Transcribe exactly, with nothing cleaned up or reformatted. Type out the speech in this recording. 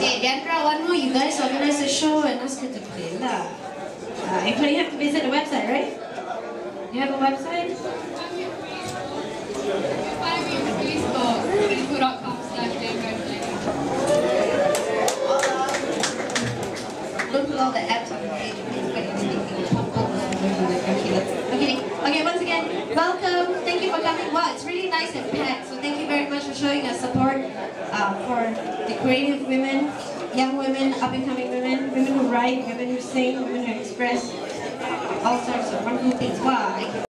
Hey Diandra, one more. You guys organize a show and ask her to play lah. Uh, but you have to visit the website, right? You have a website? Don't put all the apps on the page. Okay, okay. Once again, welcome. Thank you for coming. Wow, it's really nice and packed. So thank you very much for showing us support uh, for the creative women, young women, up-and-coming women, women who write, women who sing, women who express all sorts of wonderful things. Wow.